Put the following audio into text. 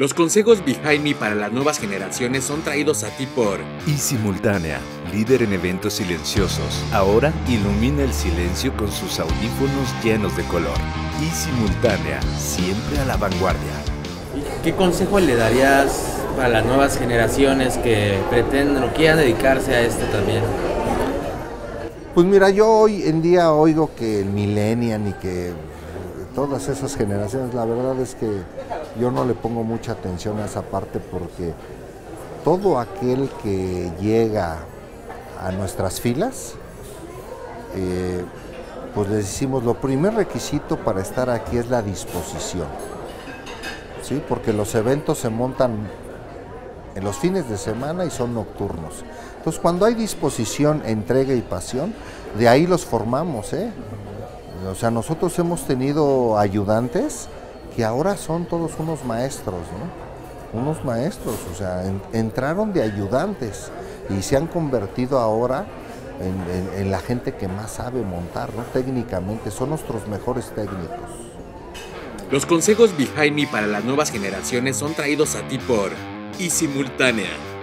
Los consejos BehindMi para las nuevas generaciones son traídos a ti por ISimultánea, líder en eventos silenciosos. Ahora ilumina el silencio con sus audífonos llenos de color. ISimultánea, siempre a la vanguardia. ¿Qué consejo le darías para las nuevas generaciones que pretenden o quieran dedicarse a esto también? Pues mira, yo hoy en día oigo que el millennial y que todas esas generaciones, la verdad es que yo no le pongo mucha atención a esa parte, porque todo aquel que llega a nuestras filas, pues les decimos, lo primer requisito para estar aquí es la disposición, ¿sí? Porque los eventos se montan en los fines de semana y son nocturnos. Entonces, cuando hay disposición, entrega y pasión, de ahí los formamos, ¿eh? O sea, nosotros hemos tenido ayudantes que ahora son todos unos maestros, ¿no? Unos maestros, o sea, entraron de ayudantes y se han convertido ahora en la gente que más sabe montar, ¿no? Técnicamente, son nuestros mejores técnicos. Los consejos BehindMi para las nuevas generaciones son traídos a ti por ISimultánea.